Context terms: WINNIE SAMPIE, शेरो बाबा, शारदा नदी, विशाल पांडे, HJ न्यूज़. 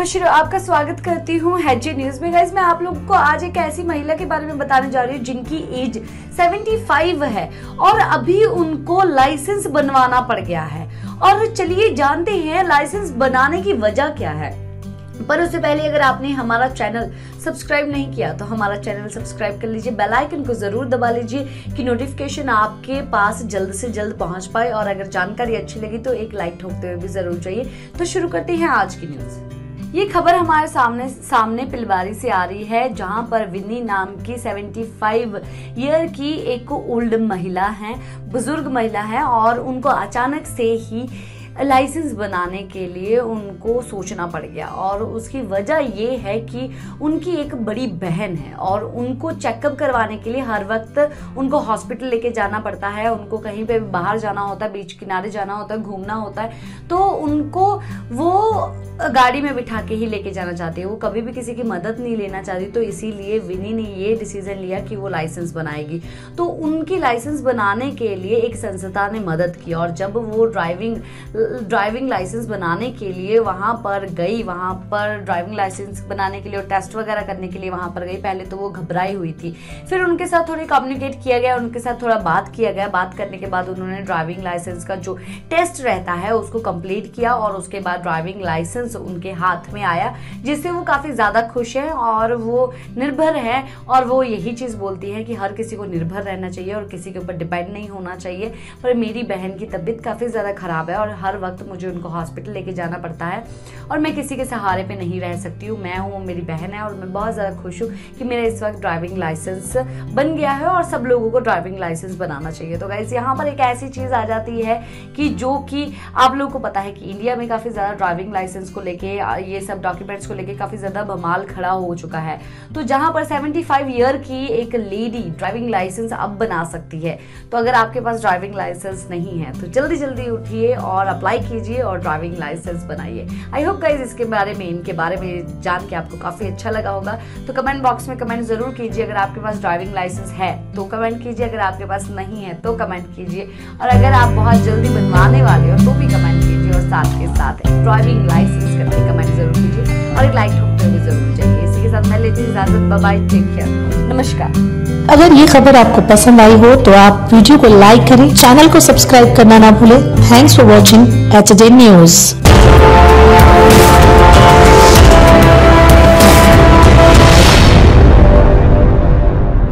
खुश रहो। आपका स्वागत करती हूँ एचजे न्यूज़ में। गाइस, मैं आप लोगों को आज एक ऐसी महिला के बारे में बताने जा रही हूँ जिनकी एज 75 है और अभी उनको लाइसेंस बनवाना पड़ गया है। और चलिए जानते हैं लाइसेंस बनाने की वजह क्या है। पर उससे पहले अगर आपने हमारा चैनल सब्सक्राइब नहीं किया तो हमारा चैनल सब्सक्राइब कर लीजिए, बेल आइकन को जरूर दबा लीजिए कि नोटिफिकेशन आपके पास जल्द से जल्द पहुंच पाए। और अगर जानकारी अच्छी लगी तो एक लाइक ठोकते हुए भी जरूर चाहिए। तो शुरू करते हैं आज की न्यूज़। ये खबर हमारे सामने पिलवारी से आ रही है, जहां पर विन्नी नाम की 75 ईयर की एक ओल्ड महिला है, बुजुर्ग महिला है, और उनको अचानक से ही लाइसेंस बनाने के लिए उनको सोचना पड़ गया। और उसकी वजह ये है कि उनकी एक बड़ी बहन है और उनको चेकअप करवाने के लिए हर वक्त उनको हॉस्पिटल लेके जाना पड़ता है। उनको कहीं पे बाहर जाना होता है, बीच किनारे जाना होता है, घूमना होता है, तो उनको वो गाड़ी में बिठा के ही लेके जाना चाहती है। वो कभी भी किसी की मदद नहीं लेना चाहती, तो इसीलिए विनी ने ये डिसीजन लिया कि वो लाइसेंस बनाएगी। तो उनकी लाइसेंस बनाने के लिए एक संस्था ने मदद की, और जब वो ड्राइविंग लाइसेंस बनाने के लिए वहाँ पर गई, वहाँ पर ड्राइविंग लाइसेंस बनाने के लिए और टेस्ट वगैरह करने के लिए वहाँ पर गई, पहले तो वो घबराई हुई थी। फिर उनके साथ थोड़ी कम्युनिकेट किया गया, उनके साथ थोड़ा बात किया गया। बात करने के बाद उन्होंने ड्राइविंग लाइसेंस का जो टेस्ट रहता है उसको कंप्लीट किया, और उसके बाद ड्राइविंग लाइसेंस उनके हाथ में आया, जिससे वो काफ़ी ज़्यादा खुश है और वो निर्भर है। और वो यही चीज़ बोलती है कि हर किसी को निर्भर रहना चाहिए और किसी के ऊपर डिपेंड नहीं होना चाहिए। पर मेरी बहन की तबीयत काफ़ी ज़्यादा ख़राब है और हर वक्त मुझे उनको हॉस्पिटल लेके जाना पड़ता है, और मैं किसी के सहारे पे नहीं रह सकती हूँ। मैं हूँ, मेरी बहन है, और मैं बहुत ज़्यादा खुश हूँ कि मेरा इस वक्त ड्राइविंग लाइसेंस बन गया है और सब लोगों को ड्राइविंग लाइसेंस बनाना चाहिए। तो गाइस, यहाँ पर एक ऐसी चीज़ आ जाती है कि जो कि आप लोगों को पता है कि इंडिया में काफ़ी ज़्यादा ड्राइविंग लाइसेंस को लेके, ये सब डॉक्यूमेंट्स को लेके काफ़ी ज़्यादा बवाल खड़ा हो चुका है। तो जहाँ पर 75 ईयर की एक लेडी ड्राइविंग लाइसेंस अब बना सकती है, तो अगर आपके पास ड्राइविंग लाइसेंस नहीं है तो जल्दी जल्दी उठिए और अप्लाई कीजिए और ड्राइविंग लाइसेंस बनाइए। आई होप गाइज इनके बारे में जान के आपको काफ़ी अच्छा लगा होगा। तो कमेंट बॉक्स में कमेंट ज़रूर कीजिए। अगर आपके पास ड्राइविंग लाइसेंस है तो कमेंट कीजिए, अगर आपके पास नहीं है तो कमेंट कीजिए, और अगर आप बहुत जल्दी बनवाने वाले हो तो भी कमेंट कीजिए, और साथ के साथ ड्राइविंग लाइसेंस करके कमेंट जरूर कीजिए और एक लाइक ठोकते हुए जरूर चाहिए। इसी के साथ मैं लेती हूँ इजाज़त। बाय बाय, टेक केयर, नमस्कार। अगर ये खबर आपको पसंद आई हो तो आप वीडियो को लाइक करें, चैनल को सब्सक्राइब करना ना भूलें। Thanks for watching HJ न्यूज़।